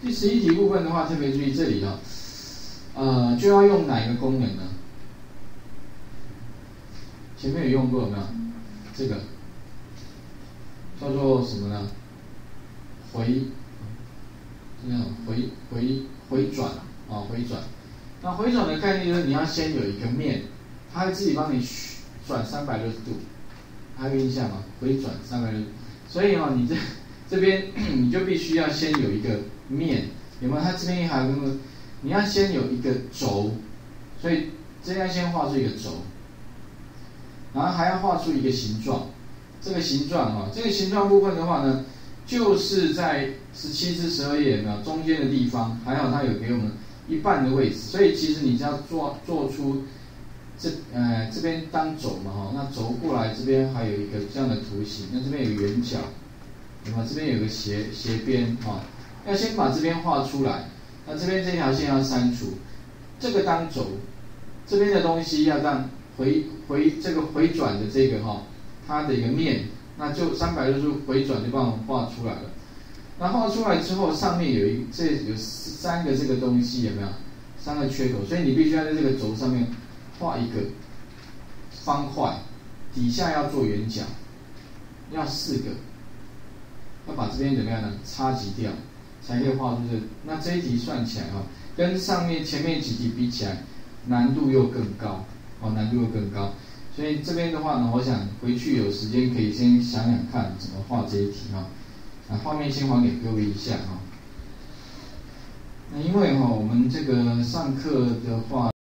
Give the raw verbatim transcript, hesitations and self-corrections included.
第十一题部分的话，特别注意这里哦，呃，就要用哪一个功能呢？前面有用过没有？这个叫做什么呢？回，这样回回回转啊，回转。那回转的概念就是你要先有一个面，它会自己帮你转三百六十度，还有印象吗？回转三百六十度。所以哦，你这这边你就必须要先有一个面，有没有？它这边还有个，你要先有一个轴，所以这要先画出一个轴，然后还要画出一个形状。这个形状哈、哦，这个形状部分的话呢，就是在十七至十二页有没有中间的地方，还好它有给我们一半的位置，所以其实你只要做做出这呃这边当轴嘛哈、哦，那轴过来这边还有一个这样的图形，那这边有圆角。那么这边有个斜斜边哈、哦，要先把这边画出来。那这边这条线要删除，这个当轴，这边的东西要让回回这个回转的这个哈、哦，它的一个面，那就三百六十度回转就帮我们画出来了。那画出来之后，上面有一这有三个这个东西有没有？三个缺口，所以你必须要在这个轴上面画一个方块，底下要做圆角，要四个。要把这边怎么样呢？插集掉，才可以画出这。那这一题算起来哈、哦，跟上面前面几题比起来，难度又更高，哦，难度又更高。所以这边的话呢，我想回去有时间可以先想想看怎么画这一题哈、哦。那、啊、画面先还给各位一下哈、哦。那因为哈、哦，我们这个上课的话。